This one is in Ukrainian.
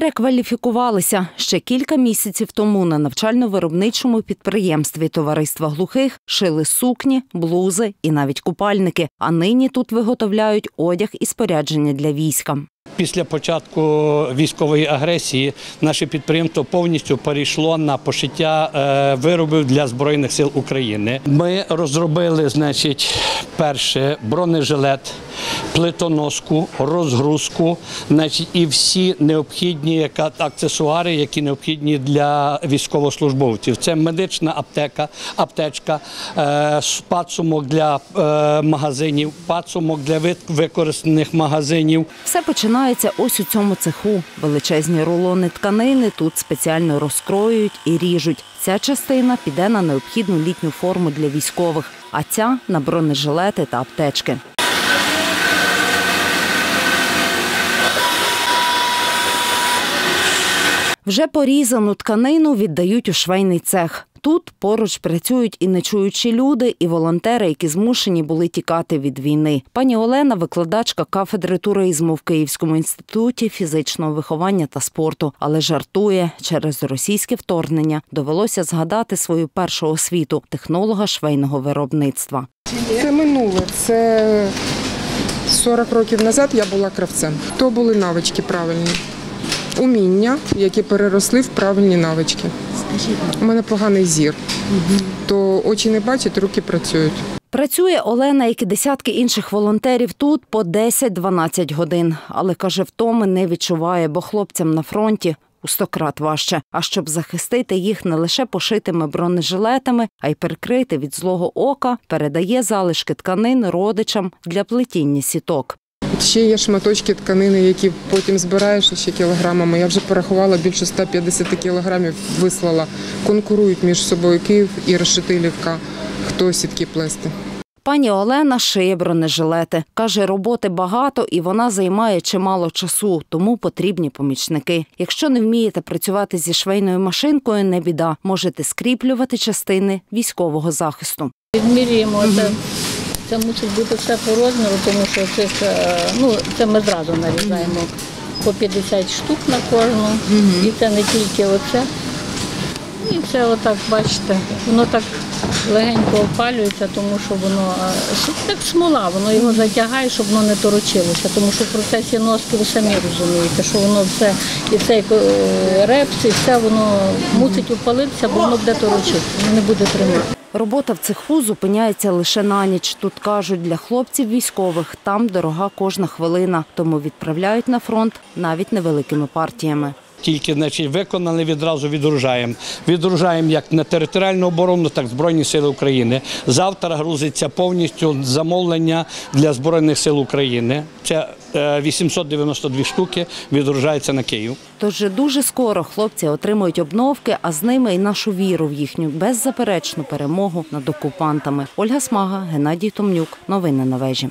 Перекваліфікувалися. Ще кілька місяців тому на навчально-виробничому підприємстві Товариства глухих шили сукні, блузи і навіть купальники. А нині тут виготовляють одяг і спорядження для війська. Після початку військової агресії наше підприємство повністю перейшло на пошиття виробів для Збройних сил України. Ми розробили, перше бронежилет, плитоноску, розгрузку, і всі необхідні аксесуари, які необхідні для військовослужбовців. Це медична аптека, аптечка, пацумок для магазинів, пацумок для використаних магазинів. Все починається ось у цьому цеху. Величезні рулони тканини тут спеціально розкроюють і ріжуть. Ця частина піде на необхідну літню форму для військових, а ця – на бронежилети та аптечки. Вже порізану тканину віддають у швейний цех. Тут поруч працюють і нечуючі люди, і волонтери, які змушені були тікати від війни. Пані Олена – викладачка кафедри туризму в Київському інституті фізичного виховання та спорту. Але жартує, через російське вторгнення довелося згадати свою першу освіту – технолога швейного виробництва. Це минуле. Це 40 років назад я була кравцем. То були навички правильні. Уміння, які переросли в правильні навички. У мене поганий зір, то очі не бачать, руки працюють. Працює Олена, як і десятки інших волонтерів, тут по 10-12 годин. Але, каже, втоми не відчуває, бо хлопцям на фронті у 100 крат важче. А щоб захистити їх не лише пошитими бронежилетами, а й прикрити від злого ока, передає залишки тканин родичам для плетіння сіток. Ще є шматочки тканини, які потім збираєш ще кілограмами. Я вже порахувала, більше 150 кілограмів вислала. Конкурують між собою Київ і Рашитилівка, хто сітки плести. Пані Олена шиє бронежилети. Каже, роботи багато і вона займає чимало часу, тому потрібні помічники. Якщо не вмієте працювати зі швейною машинкою, не біда. Можете скріплювати частини військового захисту. Відмірюємо це. Це мусить бути все по розміру, тому що це ми зразу нарізаємо по 50 штук на кожну, і це не тільки оце. І це отак, бачите, воно так легенько опалюється, тому що воно так смола, воно його затягає, щоб воно не торочилося, тому що в процесі носки ви самі розумієте, що воно все, і цей репс, і все воно мусить опалитися, бо воно буде торочити, не буде тримати. Робота в цеху зупиняється лише на ніч. Тут, кажуть, для хлопців військових там дорога кожна хвилина, тому відправляють на фронт навіть невеликими партіями. Тільки виконали, відразу відгружаємо. Відгружаємо як на територіальну оборону, так і Збройні сили України. Завтра грузиться повністю замовлення для Збройних сил України. Це 892 штуки відгружається на Київ. Тож дуже скоро хлопці отримують обновки, а з ними і нашу віру в їхню беззаперечну перемогу над окупантами. Ольга Смага, Геннадій Томнюк. Новини на вежі.